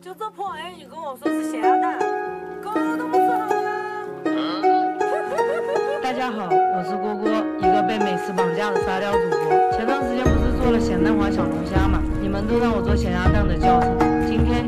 就这破玩意你跟我说是咸鸭蛋，狗都不吃好了。大家好，我是郭郭，一个被美食绑架的沙雕主播。前段时间不是做了咸蛋黄小龙虾嘛，你们都让我做咸鸭蛋的教程，今天。